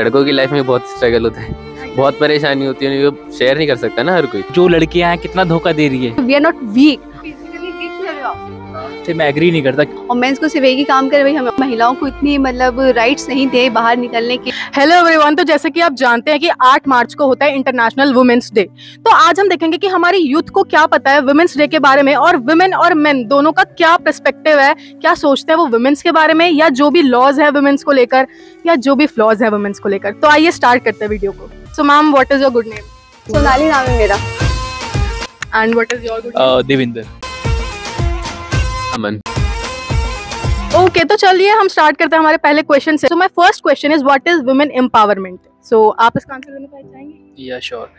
लड़कों की लाइफ में बहुत स्ट्रगल होता है, बहुत परेशानी होती है, वो शेयर नहीं कर सकता ना हर कोई। जो लड़कियां हैं कितना धोखा दे रही है। We are not weak, physically weak है आप से, मैं एग्री नहीं करता। और मेंस को सिर्फ एक ही काम करे, भाई हम महिलाओं को इतनी मतलब राइट्स नहीं दे बाहर निकलने की। हेलो एवरीवन, तो जैसे कि आप जानते हैं कि 8 मार्च को होता है इंटरनेशनल वुमेन्स डे, तो आज हम देखेंगे कि हमारी यूथ को क्या पता है वुमेन्स डे के बारे में, और वुमेन और मेन दोनों का क्या पर्सपेक्टिव है, क्या सोचते हैं वो वुमेन्स के बारे में, या जो भी लॉज है वुमेन्स को लेकर, या जो भी फ्लॉज है वुमेन्स को लेकर। तो आइए स्टार्ट करते हैं वीडियो को। So ma'am, what is your good name? Sonali नाम है मेरा। And what is your good name? Devinder. Aman. Okay, तो चलिए हम स्टार्ट करते हैं हमारे पहले क्वेश्चन से। So my first question is what is women empowerment? सो आप इसका आंसर देना चाहेंगे? या श्योर,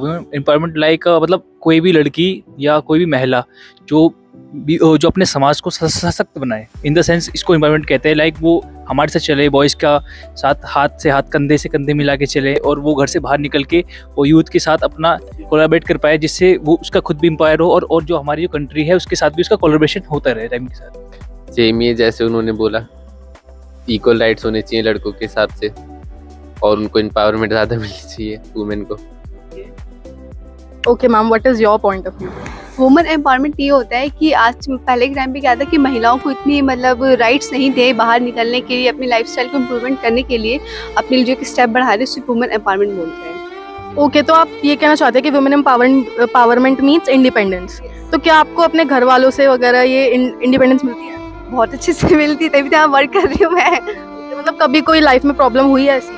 वुमेन एम्पावरमेंट लाइक मतलब कोई भी लड़की या कोई भी महिला जो अपने समाज को सशक्त बनाए, इन द सेंस इसको एम्पावरमेंट कहते हैं। लाइक वो हमारे साथ चले, बॉयज़ का साथ, हाथ से हाथ, कंधे से कंधे मिला के चले, और वो घर से बाहर निकल के वो यूथ के साथ अपना कोलाबरेट कर पाए, जिससे वो उसका खुद भी एम्पायर हो, और जो हमारी जो कंट्री है उसके साथ भी उसका कोलाबरेशन होता रहे टाइम के साथ। सेम ही जैसे उन्होंने बोला, इक्वल राइट्स होने चाहिए लड़कों के हिसाब से, और उनको एम्पावरमेंट ज़्यादा मिलनी चाहिए वुमेन को। Okay ma'am, what is your point of view? Women empowerment ये होता है कि आज पहले के टाइम पे क्या था कि महिलाओं को इतनी मतलब राइट्स नहीं थे बाहर निकलने के लिए, अपनी लाइफस्टाइल को इम्प्रूवमेंट करने के लिए अपने जो कि स्टेप बढ़ा रहे, उसको वुमेन एम्पावरमेंट बोलते हैं। ओके, तो आप ये कहना चाहते हैं कि वुमेन एम्पावरमेंट मीन्स इंडिपेंडेंस। तो क्या आपको अपने घर वालों से वगैरह ये इंडिपेंडेंस मिलती है? बहुत अच्छे से मिलती है, तभी तो यहाँ वर्क कर रही हूँ मैं। मतलब कभी कोई लाइफ में प्रॉब्लम हुई है ऐसी?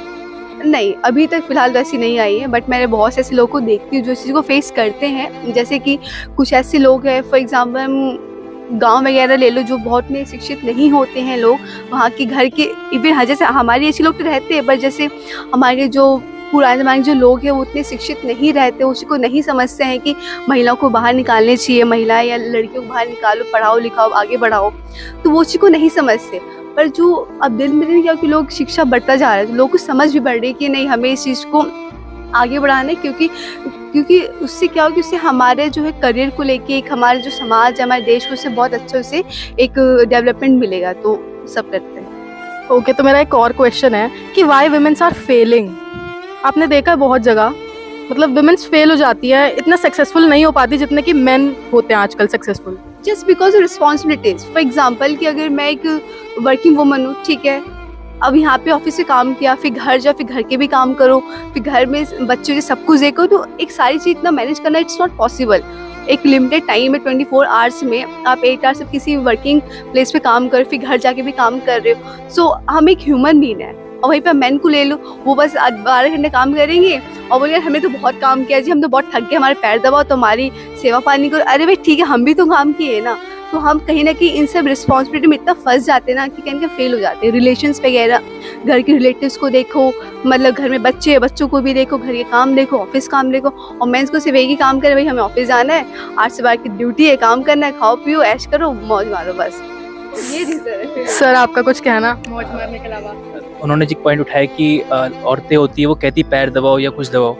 नहीं, अभी तक फ़िलहाल वैसी नहीं आई है, बट मैंने बहुत से ऐसे लोगों को देखती हूँ जो इस चीज़ को फेस करते हैं। जैसे कि कुछ ऐसे लोग हैं, फॉर एग्जांपल गांव वगैरह ले लो, जो बहुत में शिक्षित नहीं होते हैं लोग, वहाँ के घर के इवन जैसे हमारे ऐसे लोग तो रहते हैं, पर जैसे हमारे जो पुराने ज़माने जो लोग हैं वो उतने शिक्षित नहीं रहते, उसको नहीं समझते हैं कि महिलाओं को बाहर निकालने चाहिए, महिलाएँ या लड़कियों को बाहर निकालो, पढ़ाओ लिखाओ आगे बढ़ाओ, तो वो चीज़ को नहीं समझते। पर जो अब दिन क्या कि लोग शिक्षा बढ़ता जा रहा है, तो लोग को समझ भी बढ़ रही है कि नहीं हमें इस चीज़ को आगे बढ़ाना है, क्योंकि उससे क्या हो कि उससे हमारे जो है करियर को लेके, एक हमारे जो समाज, हमारे देश को, उससे बहुत अच्छे से एक डेवलपमेंट मिलेगा, तो सब करते हैं। ओके, तो मेरा एक और क्वेश्चन है कि वाई वुमेन्स आर फेलिंग? आपने देखा बहुत जगह मतलब वुमेन्स फेल हो जाती है, इतना सक्सेसफुल नहीं हो पाती जितने कि मेन होते हैं आजकल successful. Just because responsibilities. For example कि अगर मैं एक वर्किंग वुमन हूँ, ठीक है, अब यहाँ पे ऑफिस से काम किया, फिर घर जाओ, फिर घर के भी काम करो, फिर घर में बच्चों के सब कुछ देखो, तो एक सारी चीज़ इतना मैनेज करना इट्स नॉट पॉसिबल। एक लिमिटेड टाइम है, 24 आवर्स में आप 8 आवर्स किसी वर्किंग प्लेस पे काम करो, फिर घर जाके भी काम कर रहे हो। सो हम एक ह्यूमन बीइंग है, और वहीं पर मैन को ले लो, वो बस 12 घंटे काम करेंगे और बोले यार हमने तो बहुत काम किया जी, हम तो बहुत थक गए, हमारे पैर दबाओ, तो हमारी सेवा पानी करो। अरे भाई ठीक है, हम भी तो काम किए ना। तो हम कहीं ना कहीं इन सब रिस्पॉन्सिबिलिटी में इतना फंस जाते हैं ना कि कहीं फेल हो जाते हैं। रिलेशंस वगैरह, घर के रिलेटिव्स को देखो, मतलब घर में बच्चे, बच्चों को भी देखो, घर के काम देखो, ऑफिस काम देखो, और मेंस को सिर्फ एक ही काम करे, भाई हमें ऑफिस जाना है, 8 से 12 की ड्यूटी है, काम करना है, खाओ पियो ऐश करो मौज मारो बस। ये रीज़न। सर आपका कुछ कहना? मौज मारने के अलावा उन्होंने जो पॉइंट उठाया कि औरतें होती है वो कहती पैर दबाओ या कुछ दबाओ,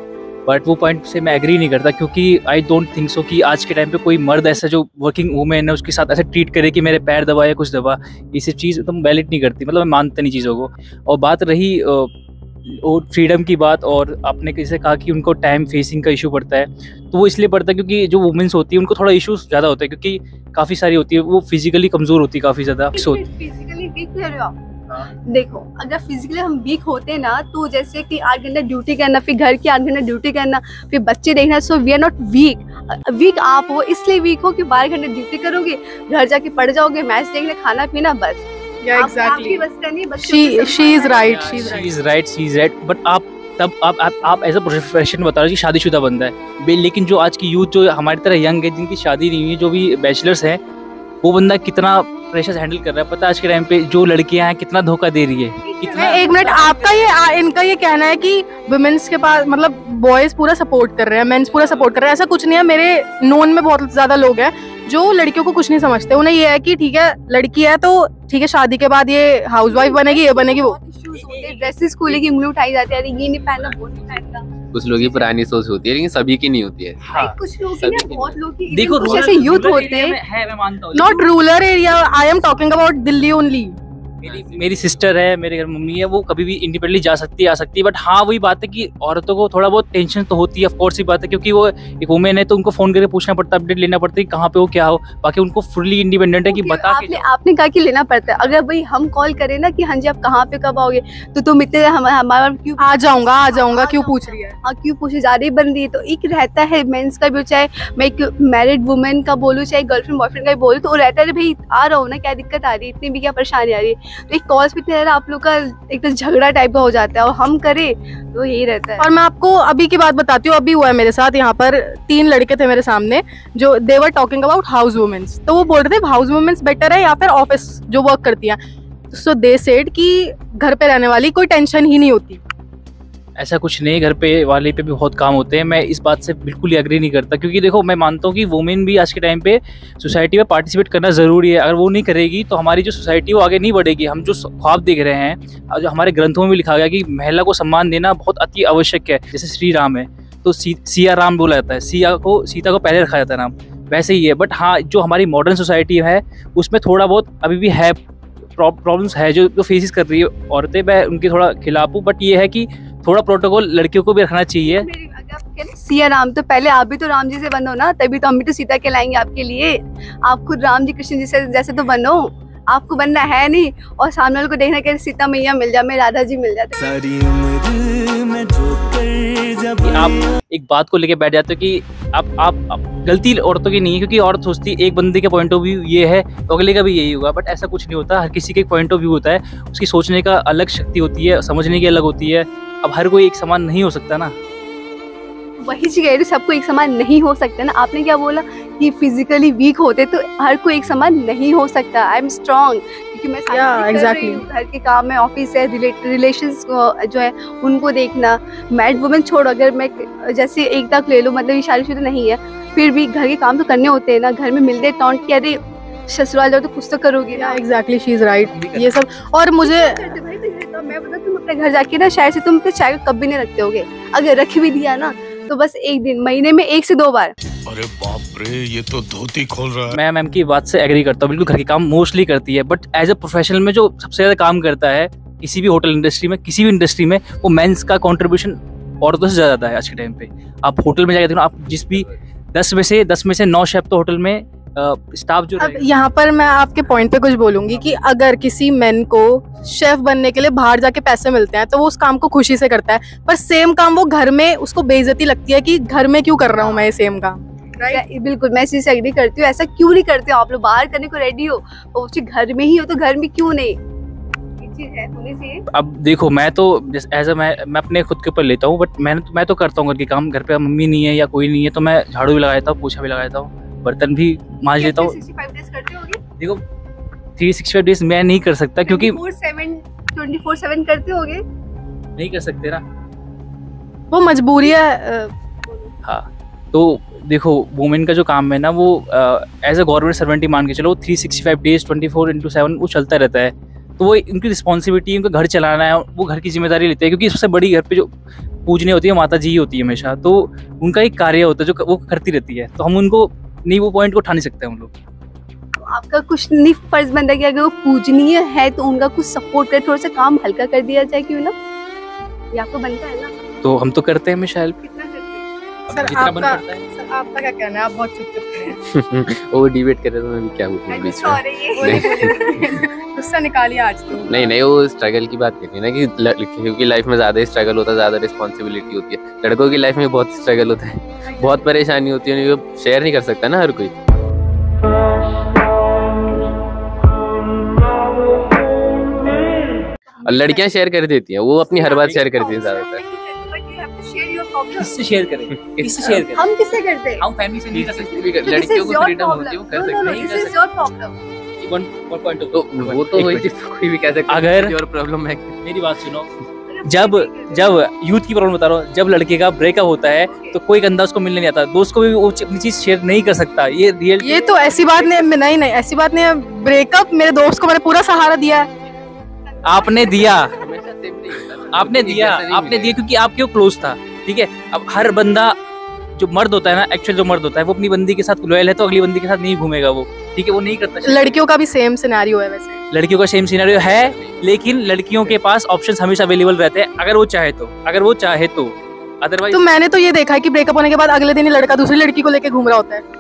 बट वो पॉइंट से मैं एग्री नहीं करता, क्योंकि आई डोंट थिंक सो कि आज के टाइम पे कोई मर्द ऐसा जो वर्किंग वूमेन है उसके साथ ऐसा ट्रीट करे कि मेरे पैर दबा या कुछ दबा। ये सब चीज़ एकदम वैलिड नहीं करती, मतलब मैं मानता नहीं चीज़ों को। और बात रही और फ्रीडम की बात, और आपने कैसे कहा कि उनको टाइम फेसिंग का इशू पड़ता है, तो वो इसलिए पड़ता है क्योंकि जो वुमेन्स होती है उनको थोड़ा इशूज़ ज़्यादा होता है, क्योंकि काफ़ी सारी होती है वो फिजिकली कमज़ोर होती है, काफ़ी ज़्यादा होती। देखो अगर फिजिकली हम वीक होते हैं ना, तो जैसे कि 8 घंटा ड्यूटी करना, फिर घर की 8 घंटा ड्यूटी करना, फिर बच्चे देखना, so we are not weak. Weak आप हो इसलिए वीक हो कि 12 घंटे ड्यूटी करोगे, घर जाके पड़ जाओगे, मैच देखने, खाना पीना, बस। Exactly, she is right. But आप एज अ प्रोफेशन बता रहे हो कि शादीशुदा बंदा है, लेकिन जो आज की यूथ जो हमारी तरह यंग है, जिनकी शादी नहीं हुई, जो भी बैचलर्स है, वो बंदा कितना प्रेशर हैंडल कर रहा है, पता है आज के टाइम पे जो लड़कियां हैं कितना धोखा दे रही है, कितना। एक मिनट, आपका ये इनका ये कहना है कि वुमेन्स के पास मतलब बॉयज पूरा सपोर्ट कर रहे हैं, मेंस पूरा सपोर्ट कर रहे हैं, ऐसा कुछ नहीं है। मेरे नोन में बहुत ज्यादा लोग हैं जो लड़कियों को कुछ नहीं समझते, उन्हें ये है कि ठीक है लड़की है तो ठीक है, शादी के बाद ये हाउस वाइफ बनेगी, ये बनेगी, वो ड्रेसेस को लेके उंगली उठाई जाती है, ये नहीं पहनना वो नहीं पहनता। कुछ लोग की पुरानी सोच होती है, लेकिन सभी की नहीं होती है। हाँ, कुछ लोग की, बहुत लोग की। देखो जैसे यूथ होते हैं, not rural area, I am talking about Delhi only, मेरी सिस्टर है, मेरे घर मम्मी है, वो कभी भी इंडिपेंडेंटली जा सकती है आ सकती है। बट हाँ वही बात है कि औरतों को थोड़ा बहुत टेंशन तो होती है, ऑफकोर्स ही बात है, क्योंकि वो एक वुमेन है तो उनको फोन करके पूछना पड़ता है, अपडेट लेना पड़ता है कहाँ पे हो क्या हो। बाकी उनको फुल्ली इंडिपेंडेंट है कि बता के आपने कहा कि लेना पड़ता है। अगर भाई हम कॉल करें ना कि हाँ जी आप कहाँ पे कब आओगे तो तुम इतने हमारे क्यों आ जाऊंगा क्यों पूछ रही है, हाँ क्यों पूछे जा रही बन रही है। तो एक रहता है मेंस का भी, चाहे मैं एक मैरिड वुमेन का बोलूँ चाहे गर्लफ्रेंड बॉयफ्रेंड का बोलूँ, तो वो रहता है भाई आ रहा हूँ ना, क्या दिक्कत आ रही है, इतनी भी क्या परेशानी आ रही है। तो एक कॉल्स भी तेरा आप लोग का एक तो झगड़ा टाइप का हो जाता है और हम करे तो यही रहता है। और मैं आपको अभी की बात बताती हूँ, अभी हुआ है मेरे साथ, यहाँ पर 3 लड़के थे मेरे सामने जो देवर टॉकिंग अबाउट हाउस वुमेन्स। तो वो बोल रहे थे हाउस वुमेन्स बेटर है या फिर ऑफिस जो वर्क करती हैं। सो दे सेड कि घर पे रहने वाली कोई टेंशन ही नहीं होती। ऐसा कुछ नहीं, घर पे वाले पे भी बहुत काम होते हैं। मैं इस बात से बिल्कुल ही एग्री नहीं करता, क्योंकि देखो मैं मानता हूँ कि वुमेन भी आज के टाइम पे सोसाइटी में पार्टिसिपेट करना ज़रूरी है। अगर वो नहीं करेगी तो हमारी जो सोसाइटी वो आगे नहीं बढ़ेगी। हम जो ख्वाब देख रहे हैं, जो हमारे ग्रंथों में भी लिखा गया कि महिला को सम्मान देना बहुत अति आवश्यक है। जैसे श्री राम है तो सिया राम बोला जाता है, सीता को पहले रखा जाता है नाम, वैसे ही है। बट हाँ जो हमारी मॉडर्न सोसाइटी है उसमें थोड़ा बहुत अभी भी है प्रॉब्लम्स है जो फेसिस कर रही है औरतें, मैं उनके थोड़ा खिलाफ हूँ। बट ये है कि थोड़ा प्रोटोकॉल लड़कियों को भी रखना चाहिए। सिया राम तो पहले आप भी तो राम जी से बनो ना, तभी तो हम भी तो सीता कहलाएंगे आपके लिए। आप खुद राम जी कृष्ण जी से जैसे तो बनो, आपको बनना है नहीं। और सामने वाले को देखना कि सीता मैया मिल जाए, मैं राधा जी मिल जाते। आप एक बात को लेके बैठ जाते हो कि आप गलती औरतों की नहीं है, क्योंकि औरत सोचती एक बंदे का पॉइंट ऑफ व्यू ये है तो अगले का भी यही होगा। बट ऐसा कुछ नहीं होता, हर किसी के पॉइंट ऑफ व्यू होता है, उसकी सोचने का अलग शक्ति होती है, समझने की अलग होती है। अब हर कोई एक समान नहीं हो सकता ना, वही चीज कह रही, सबको एक समान नहीं हो सकता ना। आपने क्या बोला कि फिजिकली वीक होते तो हर कोई एक समान नहीं हो सकता। आई एम स्ट्रॉन्ग क्योंकि मैं एग्जैक्टली घर के काम है, ऑफिस है, रिलेशंस जो है उनको देखना। मैरिड वुमेन छोड़ो, अगर मैं जैसे एक तक ले लूँ, मतलब ये शादीशुदा नहीं है, फिर भी घर के काम तो करने होते हैं ना। घर में मिलते टॉन्ट किया अरे ससुराल जाओ तो कुछ तो करोगी ना। Exactly, she is right. ये सब और मुझे मैं बता, तुम अपने घर जाके ना शायद से तुम अपने चाय का कप भी नहीं रखते होगे, अगर रख भी दिया ना तो बस एक दिन, महीने में 1 से 2 बार। अरे बाप रे, ये तो धोती खोल रहा है। मैं मैम की बात से एग्री करता हूँ, बिल्कुल घर के काम मोस्टली करती है। बट एज ए प्रोफेशनल में जो सबसे ज्यादा काम करता है किसी भी होटल इंडस्ट्री में, किसी भी इंडस्ट्री में, वो मेंस का कंट्रीब्यूशन औरतों से ज़्यादा है आज के टाइम पे। आप होटल में जाकर आप जिस भी 10 में से 9 शेफ तो होटल में स्टाफ जो। अब यहाँ पर मैं आपके पॉइंट पे कुछ बोलूंगी कि अगर किसी मैन को शेफ बनने के लिए बाहर जाके पैसे मिलते हैं तो वो उस काम को खुशी से करता है, पर सेम काम वो घर में, उसको बेइज्जती लगती है कि घर में क्यों कर रहा हूँ मैं ये सेम काम। बिल्कुल, मैं इससे एग्री करती हूँ। ऐसा क्यों नहीं करते हो आप लोग? बाहर करने को रेडी हो, घर में ही हो तो घर में क्यों नहीं है, होनी चाहिए। अब देखो मैं तो एज अ मैं अपने खुद के ऊपर लेता हूँ, बट मैं तो करता हूँ घर के काम। घर पे मम्मी नहीं है या कोई नहीं है तो मैं झाड़ू भी लगा देता हूँ, पोछा भी लगा देता हूँ, बर्तन भी मांज लेता हूँ। देखो 365 डेज मैं नहीं कर सकता, क्योंकि 24/7 करते होगे, नहीं कर सकते ना, वो मजबूरी है। हाँ तो देखो वुमेन का जो काम है ना वो एज अ गवर्नमेंट सर्वेंट ही मान के चलो, 365 डेज 24/7 वो चलता रहता है। तो वो उनकी रिस्पॉन्सिबिलिटी, उनका घर चलाना है, वो घर की जिम्मेदारी लेते हैं, क्योंकि सबसे बड़ी घर पे जो पूजने होती है माता जी ही होती है हमेशा। तो उनका एक कार्य होता है जो वो करती रहती है, तो हम उनको नहीं, वो पॉइंट को उठा नहीं सकते हम लोग। तो आपका कुछ नहीं फर्ज बनता कि अगर वो पूजनीय है तो उनका कुछ सपोर्ट कर, थोड़ा सा काम हल्का कर दिया जाए, क्यों ना? ये आपको बनता है ना, तो हम तो करते हैं। मिशाइल कितना करते हैं सर, आपका क्या कहना है? आप बहुत चुप वो डिबेट कर रहे थे, हम क्या बोलूं, सॉरी गुस्सा निकालिए आज तो। नहीं, वो स्ट्रगल की बात करती है ना कि लड़कियों की लाइफ में ज्यादा स्ट्रगल होता है, ज्यादा रिस्पॉन्सिबिलिटी होती है। लड़कों की लाइफ में बहुत स्ट्रगल होता है, बहुत परेशानी होती है, वो शेयर नहीं कर सकता ना हर कोई। और लड़कियां शेयर कर देती हैं, वो अपनी हर बात शेयर करती हैं ज्यादातर। किससे शेयर करें, किससे शेयर करें हम, किससे करते हैं हम? फैमिली से नहीं कर सकते, लड़कियों को फ्रीडम होती है वो कर सकते हैं। तो वो तो कोई भी कह सकता है। अगर और प्रॉब्लम है, मेरी बात सुनो, जब यूथ की प्रॉब्लम बता रहा हूँ, जब लड़के का ब्रेकअप होता है तो कोई गंदा उसको मिलने नहीं आता, दोस्त को भी वो अपनी चीज शेयर नहीं कर सकता। ये रियल, ये तो ऐसी बात नहीं, ऐसी बात नहीं है। ब्रेकअप मेरे दोस्त को मैंने पूरा सहारा दिया, आपने दिया क्योंकि आपके क्लोज था, ठीक है। अब हर बंदा जो मर्द होता है ना, एक्चुअल जो मर्द होता है, वो अपनी बंदी के साथ लॉयल है तो अगली बंदी के साथ नहीं घूमेगा वो। ठीक है, वो नहीं करना चाहिए। लड़कियों का भी सेम सिनेरियो है, वैसे लड़कियों का सेम सिनेरियो है, लेकिन लड़कियों के पास ऑप्शंस हमेशा अवेलेबल रहते हैं अगर वो चाहे तो, अगर वो चाहे तो। अदरवाइज तो मैंने तो ये देखा है कि ब्रेकअप होने के बाद अगले दिन ही लड़का दूसरी लड़की को लेके घूम रहा होता है।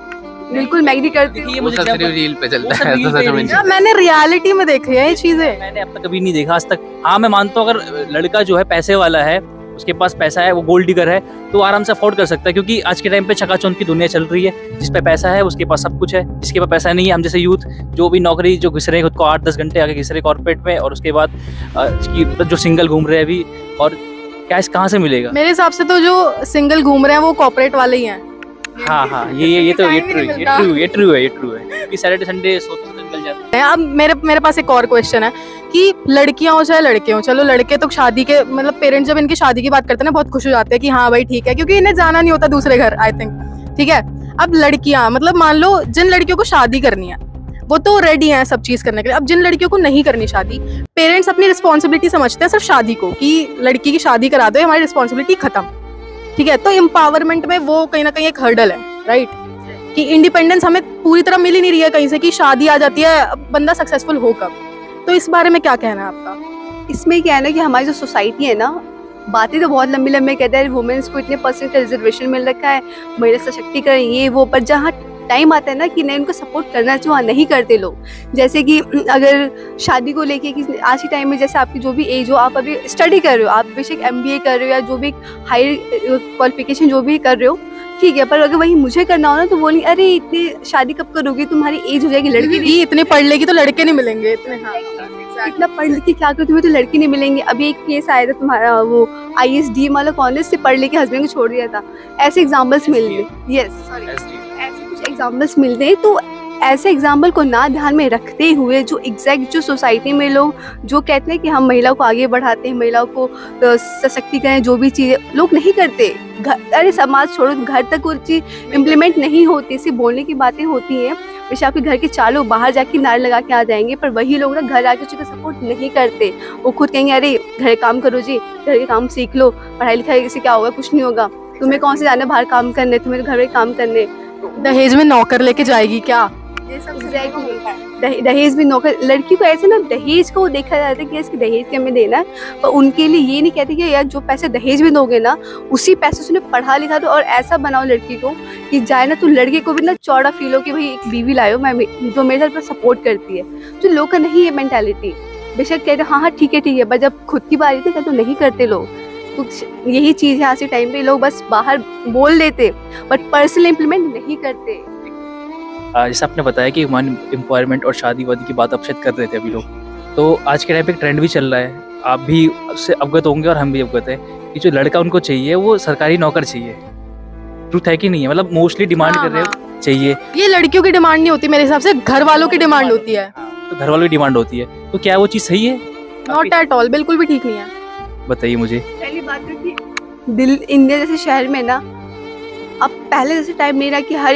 बिल्कुल मैं एग्री करती हूं, मुझे सब रील पे चलता है, तो सच में नहीं, मैंने रियलिटी में देखी है ये चीजें, मैंने अब तक कभी नहीं देखा आज तक। हां मैं मानता हूं अगर लड़का जो है पैसे वाला है, उसके पास पैसा है, वो गोल्ड डिगर है, तो आराम से अफोर्ड कर सकता है, क्योंकि आज के टाइम पे चकाचौंध की दुनिया चल रही है। जिस पे पैसा है उसके पास सब कुछ है, जिसके पास पैसा नहीं है, हम जैसे यूथ जो भी नौकरी जो घिस रहे हैं, खुद को 8-10 घंटे आगे घिस रहे कॉर्पोरेट में, और उसके बाद जो सिंगल घूम रहे हैं अभी, और कैश कहाँ से मिलेगा? मेरे हिसाब से तो जो सिंगल घूम रहे हैं वो कॉर्पोरेट वाले ही हैं। हाँ हाँ, ये तो ये ट्रू है कि सैटरडे संडे सोते सोते निकल जाते हैं। अब मेरे पास एक और क्वेश्चन है कि लड़कियां हो चाहे लड़के हो, चलो लड़के तो शादी के मतलब पेरेंट्स जब इनकी शादी की बात करते हैं ना बहुत खुश हो जाते हैं कि हाँ भाई ठीक है, क्योंकि इन्हें जाना नहीं होता दूसरे घर, आई थिंक ठीक है। अब लड़कियां मतलब मान लो जिन लड़कियों को शादी करनी है वो तो रेडी हैं सब चीज़ करने के लिए, अब जिन लड़कियों को नहीं करनी शादी, पेरेंट्स अपनी रिस्पॉन्सिबिलिटी समझते हैं सिर्फ शादी को कि लड़की की शादी करा दो, हमारी रिस्पॉन्सिबिलिटी खत्म, ठीक है। तो एम्पावरमेंट में वो कहीं ना कहीं एक हर्डल है, राइट, कि इंडिपेंडेंस हमें पूरी तरह मिल ही नहीं रही है कहीं से कि शादी आ जाती है, बंदा सक्सेसफुल हो कब, तो इस बारे में क्या कहना है आपका? इसमें क्या है ना कि हमारी जो सोसाइटी है ना, बातें तो बहुत लंबी लंबी कहते हैं, वुमेन्स को इतने % रिजर्वेशन मिल रखा है, महिला सशक्तिकरण ये वो, पर जहाँ टाइम आता है ना कि नहीं उनको सपोर्ट करना चाहिए वहाँ नहीं करते लोग। जैसे कि अगर शादी को लेके कि आज के टाइम में जैसे आपकी जो भी एज हो, आप अभी स्टडी कर रहे हो, आप बेशक MBA कर रहे हो या जो भी हायर क्वालिफिकेशन जो भी कर रहे हो, ठीक है, पर अगर वही मुझे करना हो ना तो बोलेंगे अरे इतनी शादी कब करोगी, तुम्हारी एज हो जाएगी, लड़की नहीं, इतने पढ़ लेगी तो लड़के नहीं मिलेंगे, इतने हाँ इतना पढ़ लेके क्या करो, तुम्हें तो लड़के नहीं मिलेंगे। अभी एक केस आया था तुम्हारा वो ISDM वाला, कॉलेज से पढ़ लेके हस्बैंड को छोड़ दिया था, ऐसे एग्जाम्पल्स मिलते हैं। यस सॉरी, ऐसे कुछ एग्जाम्पल्स मिलते हैं, तो ऐसे एग्जाम्पल को ना ध्यान में रखते हुए जो एग्जैक्ट जो सोसाइटी में लोग जो कहते हैं कि हम महिलाओं को आगे बढ़ाते हैं, महिलाओं को सशक्तिकरण जो भी चीज़ें लोग नहीं करते, घर अरे समाज छोड़ो, घर तक वो चीज़ इम्प्लीमेंट नहीं होती, सिर्फ बोलने की बातें होती हैं। वैसे आपके घर के 4 लोग बाहर जाके नारे लगा के आ जाएंगे, पर वही लोग ना घर आके उसको सपोर्ट नहीं करते, वो खुद कहेंगे अरे घर काम करो जी, घर के काम सीख लो, पढ़ाई लिखाई से क्या होगा, कुछ नहीं होगा, तुम्हें कौन से जाना बाहर काम करने, तुम्हें घर में काम करने, दहेज में नौकर लेके जाएगी क्या, दहेज भी नौकर, लड़की को ऐसे ना दहेज को देखा जाता है कि इसके दहेज के हमें देना, पर उनके लिए ये नहीं कहते कि यार जो पैसे दहेज में दोगे ना उसी पैसे से उन्हें पढ़ा लिखा दो, और ऐसा बनाओ लड़की को कि जाए ना तो लड़के को भी ना चौड़ा फील हो कि भाई एक बीवी लायो मैं जो मेरे साथ सपोर्ट करती है, जो लोग का नहीं है मेंटालिटी, बेशक कहते हाँ हाँ ठीक है, बस जब खुद की बारी थी तो नहीं करते लोग। तो यही चीज़ है आज के टाइम पे, लोग बस बाहर बोल देते बट पर्सनल इम्प्लीमेंट नहीं करते। जैसे आपने बताया कि ह्यूमन एम्पावरमेंट और शादीवादी की बात अपशब्द कर रहे थे अभी लोग, तो आज के टाइम पे एक ट्रेंड भी चल रहा है, आप भी उससे अवगत होंगे और हम भी अवगत हैं कि जो लड़का उनको चाहिए वो सरकारी नौकर चाहिए, ट्रूथ है कि नहीं है, मतलब मोस्टली डिमांड कर रहे हो चाहिए, ये लड़कियों की डिमांड नहीं होती मेरे हिसाब से, घर वालों की डिमांड होती है, तो घर वालों की डिमांड होती है, तो क्या वो चीज़ सही है? नॉट एट ऑल, बिल्कुल भी ठीक नहीं है। बताइए मुझे, पहली बात है कि इंडिया जैसे शहर में ना अब पहले जैसे टाइम नहीं रहा कि हर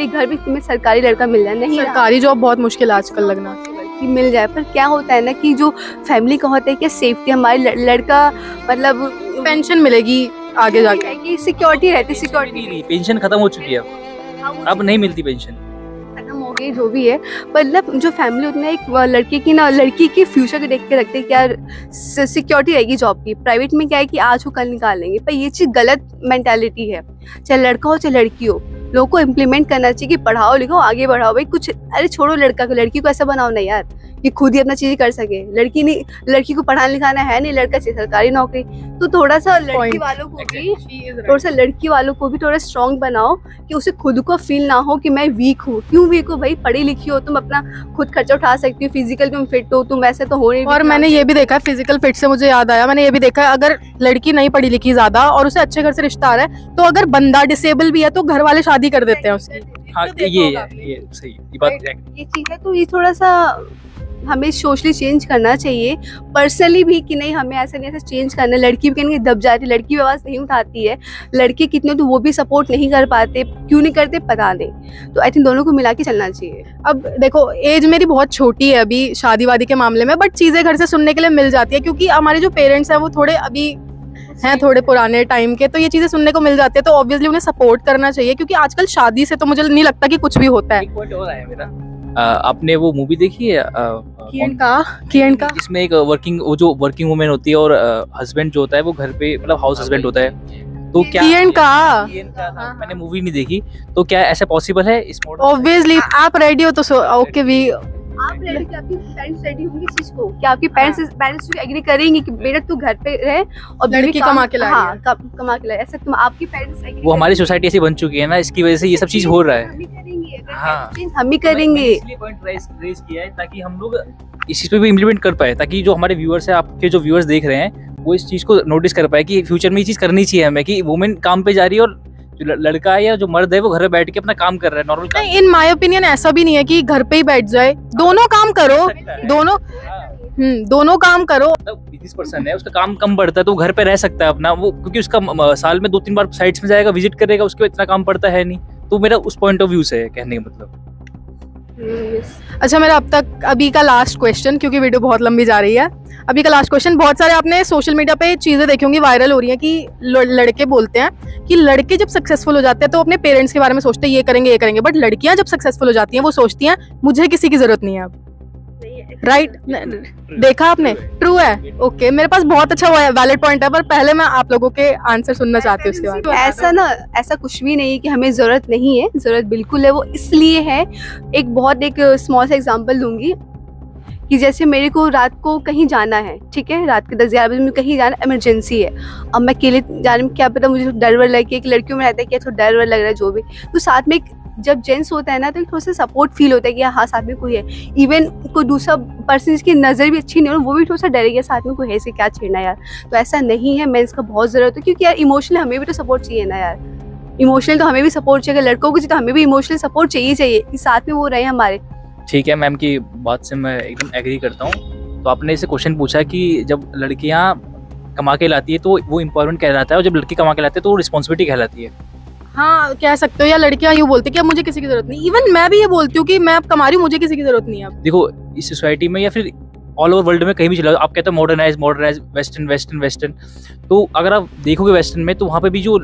एक घर में तुम्हें सरकारी लड़का मिल जाए, नहीं, सरकारी जॉब बहुत मुश्किल आजकल लगना कि मिल जाए, पर क्या होता है ना कि जो फैमिली का होता है कि सेफ्टी हमारे लड़का मतलब पेंशन मिलेगी आगे जाके, कि सिक्योरिटी रहती, सिक्योरिटी पेंशन खत्म हो चुकी है, अब नहीं मिलती पेंशन, जो भी है, मतलब जो फैमिली उतना एक लड़की के फ्यूचर को देख के रखते हैं कि यार सिक्योरिटी रहेगी जॉब की, प्राइवेट में क्या है कि आज हो कल निकालेंगे, पर ये चीज़ गलत मेंटालिटी है, चाहे लड़का हो चाहे लड़की हो, लोगों को इम्प्लीमेंट करना चाहिए कि पढ़ाओ लिखो आगे बढ़ाओ भाई कुछ, अरे छोड़ो लड़का को, लड़की को ऐसा बनाओ ना यार कि खुद ही अपना चीज़ कर सके, लड़की नहीं, लड़की को पढ़ाना लिखाना है नहीं, लड़का चाहिए सरकारी नौकरी, तो थोड़ा सा लड़की वालों को भी थोड़ा स्ट्रॉन्ग बनाओ कि उसे खुद को फील ना हो कि मैं वीक हूँ, क्यों वीक हो भाई, पढ़ी लिखी हो तुम, अपना खुद खर्चा उठा सकती हो, फिजिकल तुम फिट हो, तुम वैसे तो हो नहीं। और मैंने ये भी देखा, फिजिकल फिट से मुझे याद आया, मैंने ये भी देखा अगर लड़की नहीं पढ़ी लिखी ज़्यादा और उसे अच्छे घर से रिश्ता आ रहा है, तो अगर बंदा डिसेबल भी है तो घर वाले शादी कर देते हैं उसकी, ये सही ये चीज़ है, तो ये थोड़ा सा हमें सोशली चेंज करना चाहिए, पर्सनली भी कि नहीं हमें ऐसा नहीं ऐसा चेंज करना। लड़की भी कहीं दब जाती है, लड़की भी आवाज़ नहीं उठाती है, लड़के कितने तो वो भी सपोर्ट नहीं कर पाते, क्यों नहीं करते पता नहीं, तो आई थिंक दोनों को मिला के चलना चाहिए। अब देखो एज मेरी बहुत छोटी है अभी शादी वादी के मामले में, बट चीज़ें घर से सुनने के लिए मिल जाती है, क्योंकि हमारे जो पेरेंट्स हैं वो थोड़े अभी हैं थोड़े पुराने टाइम के, तो ये चीज़ें सुनने को मिल जाती है, तो ऑब्वियसली उन्हें सपोर्ट करना चाहिए, क्योंकि आजकल शादी से तो मुझे नहीं लगता कि कुछ भी होता है। आपने वो मूवी देखी है किरण का, इसमें एक वर्किंग वुमेन होती है और हस्बैंड जो होता है वो घर पे मतलब हाउस हस्बैंड होता है, तो क्या किरण का मैंने मूवी नहीं देखी, तो क्या ऐसा पॉसिबल है इस मॉडल? ऑब्वियसली आप रेडी हो तो ओके भी, आप रेडी कि आपकी पेरेंट्स रेडी होंगे इस चीज को, कि आपकी पेरेंट्स एग्री करेंगे कि बेटा तू घर पे रहे और लड़की कमा के लाए, कमा के लाए, ऐसा तुम आपकी पेरेंट्स एग्री, वो हमारी सोसाइटी ऐसी बन चुकी है ना, इसकी वजह से ये सब चीज हो रहा है। हम ही करेंगे, इसलिए पॉइंट रेज किया है ताकि हम लोग इस चीज पे भी इम्प्लीमेंट कर पाए, ताकि जो हमारे व्यूअर्स है, आपके जो व्यूअर्स देख रहे हैं वो इस चीज़ को नोटिस कर पाए कि फ्यूचर में ये चीज़ करनी चाहिए हमें, कि वुमेन काम पे जा रही है और जो लड़का है या जो मर्द है वो घर पे बैठ के अपना काम कर रहा है नॉर्मल काम। इन माय ओपिनियन ऐसा भी नहीं है कि घर पे ही बैठ जाए, दोनों काम करो, दोनों काम करो। बिजनेस पर्सन है, उसका काम कम पड़ता है तो वो घर पे रह सकता है अपना, वो क्योंकि उसका साल में 2-3 बार साइट्स में जाएगा, विजिट करेगा, उसके बाद इतना काम पड़ता है नहीं, तो मेरा उस पॉइंट ऑफ व्यू से कहने का मतलब। अच्छा मेरा अब तक अभी का लास्ट क्वेश्चन, क्योंकि वीडियो बहुत लंबी जा रही है, अभी का लास्ट क्वेश्चन। बहुत सारे आपने सोशल मीडिया पे चीज़ें देखी होंगी, वायरल हो रही हैं, कि लड़के बोलते हैं कि लड़के जब सक्सेसफुल हो जाते हैं तो अपने पेरेंट्स के बारे में सोचते हैं ये करेंगे ये करेंगे, बट लड़कियां जब सक्सेसफुल हो जाती हैं वो सोचती हैं मुझे किसी की जरूरत नहीं है अब, राइट? देखा आपने, ट्रू है। ओके, मेरे पास बहुत अच्छा हुआ है, वैलिड पॉइंट है, पर पहले मैं आप लोगों के आंसर सुनना चाहती हूँ उसके बाद। ऐसा ना, ऐसा कुछ भी नहीं कि हमें जरूरत नहीं है, जरूरत बिल्कुल है। वो इसलिए है, एक बहुत एक स्मॉल सा एग्जांपल दूंगी कि जैसे मेरे को रात को कहीं जाना है, ठीक है, रात के 10-11 बजे मुझे कहीं जाना, इमरजेंसी है, अब मैं अकेले जाने में क्या पता मुझे डर वर लगे, एक लड़कियों में रहता है कि थोड़ा डर वर लग रहा है जो भी, तो साथ में जब जेंट्स होता है ना तो एक थोड़ा सा सपोर्ट फील होता है कि हाँ साथ में कोई है, इवन कोई दूसरा पर्सन जिसकी नज़र भी अच्छी नहीं हो वो भी थोड़ा सा डरेगा साथ में कोई है, इसे क्या छेड़ना यार, तो ऐसा नहीं है। मैं इसका बहुत ज़रूरत है क्योंकि यार इमोशनल हमें भी तो सपोर्ट चाहिए ना यार, इमोशनल तो हमें भी सपोर्ट चाहिए, अगर लड़कों को चाहिए तो हमें भी इमोशनल सपोर्ट चाहिए कि साथ में वो रहे हमारे। ठीक है, मैम की बात से मैं एकदम एग्री करता हूँ। तो आपने इसे क्वेश्चन पूछा कि जब लड़कियाँ कमा के लाती है तो वो एम्पावरमेंट कहलाता है और जब लड़के कमा के लाते हैं तो वो रिस्पॉन्सिबिलिटी कहलाती है। हाँ, कह सकते हो, या लड़कियां यूँ बोलती कि अब मुझे किसी की जरूरत नहीं, इवन मैं भी ये बोलती हूँ कि मैं अब कमा रही हूँ मुझे किसी की जरूरत नहीं है। देखो इस सोसाइटी में या फिर ऑल ओवर वर्ल्ड में कहीं भी चला, आप कहते हो मॉडर्नाइज, वेस्टर्न, तो अगर आप देखोगे वेस्टर्न में तो वहाँ पे भी जो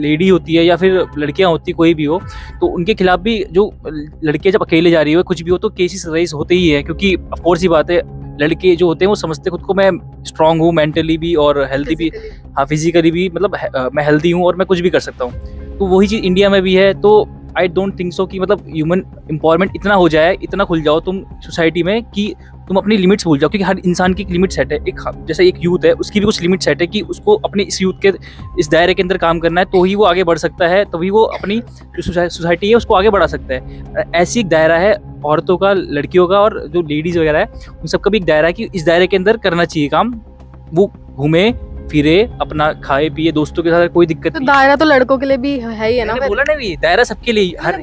लेडी होती है या फिर लड़कियाँ होती कोई भी हो, तो उनके खिलाफ भी जो लड़कियाँ जब अकेले जा रही हो कुछ भी हो तो केसेस रेज होते ही है, क्योंकि ऑफकोर्स ही बात है लड़के जो होते हैं वो समझते खुद को मैं स्ट्रांग हूँ मेंटली भी और हेल्दी भी, हाँ फिजिकली भी, मतलब मैं हेल्दी हूँ और मैं कुछ भी कर सकता हूँ। तो वही चीज़ इंडिया में भी है, तो आई डोंट थिंक सो कि मतलब ह्यूमन एम्पावरमेंट इतना हो जाए, इतना खुल जाओ तुम सोसाइटी में कि तुम अपनी लिमिट्स भूल जाओ, क्योंकि हर इंसान की एक लिमिट सेट है। एक जैसे एक यूथ है उसकी भी कुछ लिमिट सेट है कि उसको अपने इस यूथ के इस दायरे के अंदर काम करना है, तो ही वो आगे बढ़ सकता है, तभी वो अपनी सोसाइटी है उसको आगे बढ़ा सकता है। ऐसी एक दायरा है औरतों का, लड़कियों का और जो लेडीज़ वगैरह है उन सबका भी एक दायरा है कि इस दायरे के अंदर करना चाहिए काम, वो घूमे फिरे, अपना खाए पिए, दोस्तों के साथ, कोई दिक्कत नहीं। दायरा तो लड़कों के लिए भी है ही है ना, बोला ना भी दायरा सबके लिए, हर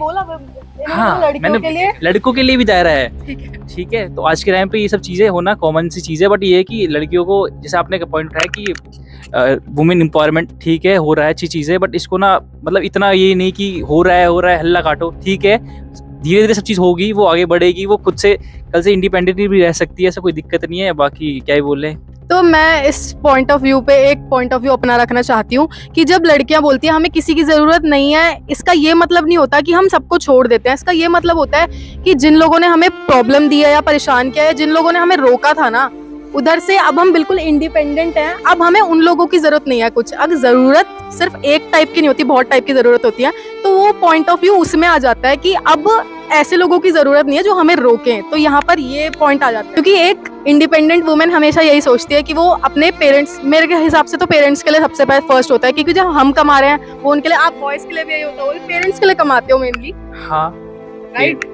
हाँ लड़कों के लिए भी दायरा है, ठीक है। तो आज के टाइम पे ये सब चीज़ें होना कॉमन सी चीज़ है, बट ये है कि लड़कियों को, जैसे आपने का पॉइंट उठाया कि वुमेन एम्पावरमेंट ठीक है, हो रहा है अच्छी चीज़ है, बट इसको ना मतलब इतना ये नहीं कि हो रहा है हल्ला काटो, ठीक है, धीरे धीरे सब चीज़ होगी, वो आगे बढ़ेगी, वो खुद से कल से इंडिपेंडेंटली भी रह सकती है, ऐसा कोई दिक्कत नहीं है। बाकी क्या ही बोले, तो मैं इस पॉइंट ऑफ व्यू पे एक पॉइंट ऑफ व्यू अपना रखना चाहती हूँ कि जब लड़कियाँ बोलती हैं हमें किसी की ज़रूरत नहीं है, इसका ये मतलब नहीं होता कि हम सबको छोड़ देते हैं, इसका ये मतलब होता है कि जिन लोगों ने हमें प्रॉब्लम दिया या परेशान किया है, जिन लोगों ने हमें रोका था ना, उधर से अब हम बिल्कुल इंडिपेंडेंट हैं, अब हमें उन लोगों की ज़रूरत नहीं है कुछ। अब ज़रूरत सिर्फ एक टाइप की नहीं होती, बहुत टाइप की ज़रूरत होती है, तो वो पॉइंट ऑफ व्यू उसमें आ जाता है कि अब ऐसे लोगों की ज़रूरत नहीं है जो हमें रोकें, तो यहाँ पर ये पॉइंट आ जाता है। क्योंकि एक इंडिपेंडेंट वुमेन हमेशा यही सोचती है कि वो अपने पेरेंट्स, मेरे हिसाब से तो पेरेंट्स के लिए सबसे पहले फर्स्ट होता है, क्योंकि जब हम कमा रहे हैं वो उनके लिए, आप बॉयज़ के लिए भी यही होता है, पेरेंट्स के लिए कमाते हो मेनली, हाँ राइट।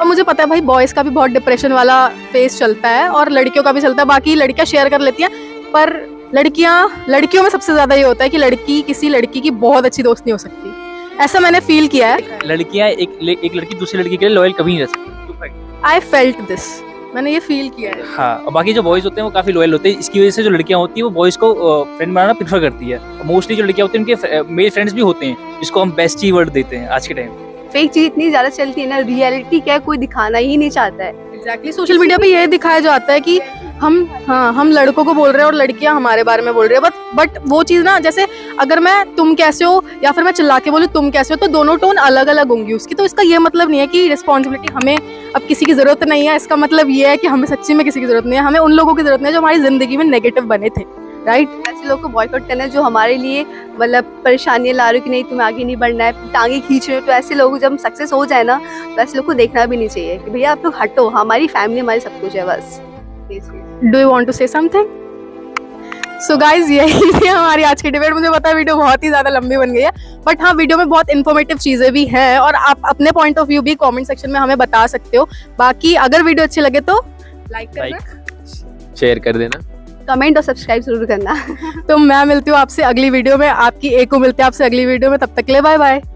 और मुझे पता है भाई बॉयज़ का भी बहुत डिप्रेशन वाला फेस चलता है और लड़कियों का भी चलता है, बाकी लड़कियाँ शेयर कर लेती हैं, पर लड़कियों में सबसे ज़्यादा ये होता है कि लड़की किसी लड़की की बहुत अच्छी दोस्त नहीं हो सकती, ऐसा मैंने फील किया है। लड़कियां एक लड़की दूसरी लड़की के लिए लॉयल कभी नहीं रह सकती, आई फेल्ट दिस, मैंने ये फील किया है। हाँ, और बाकी जो बॉयज होते हैं वो काफी लॉयल होते हैं, इसकी वजह से जो लड़कियां होती है वो बॉयज को फ्रेंड बनाना प्रेफर करती है, मोस्टली जो लड़कियां होती है उनके मेल फ्रेंड्स भी होते हैं, जिसको हम बेस्टी वर्ड देते हैं। आज के टाइम फेक चीज इतनी ज्यादा चलती है ना, रियलिटी क्या कोई दिखाना ही नहीं चाहता है, एग्जैक्टली सोशल मीडिया पे ये दिखाया जाता है कि हम लड़कों को बोल रहे हैं और लड़कियां हमारे बारे में बोल रही है। बट वो चीज़ ना, जैसे अगर मैं तुम कैसे हो या फिर मैं चिल्ला के बोलूँ तुम कैसे हो, तो दोनों टोन अलग अलग होंगी उसकी। तो इसका ये मतलब नहीं है कि रिस्पॉन्सिबिलिटी हमें अब किसी की ज़रूरत नहीं है। इसका मतलब ये है कि हमें सच्ची में किसी की ज़रूरत नहीं है। हमें उन लोगों की ज़रूरत नहीं है जो हमारी ज़िंदगी में नेगेटिव बने थे, राइट। ऐसे लोग को बॉयकॉट करना है जो हमारे लिए मतलब परेशानियाँ ला रही कि नहीं तुम्हें आगे नहीं बढ़ना है, टांगे खींच रहे हो। तो ऐसे लोग जब सक्सेस हो जाए ना, तो ऐसे लोग को देखना भी नहीं चाहिए कि भैया आप लोग हटो, हमारी फैमिली हमारी सब कुछ है बस। Do you want to say something? So guys, यही थी हमारी आज की डिबेट। मुझे पता है वीडियो बहुत ही ज़्यादा लंबी बन गई है, बट हाँ वीडियो में बहुत इन्फॉर्मेटिव चीज़ें भी हैं और आप अपने पॉइंट ऑफ व्यू भी कॉमेंट सेक्शन में हमें बता सकते हो। बाकी अगर वीडियो अच्छी लगे तो लाइक करना, शेयर कर देना, कमेंट और सब्सक्राइब जरूर करना। तो मैं मिलती हूँ आपसे अगली वीडियो में, आपकी एक को मिलती है आपसे अगली वीडियो में। तब तक के लिए बाय बाय।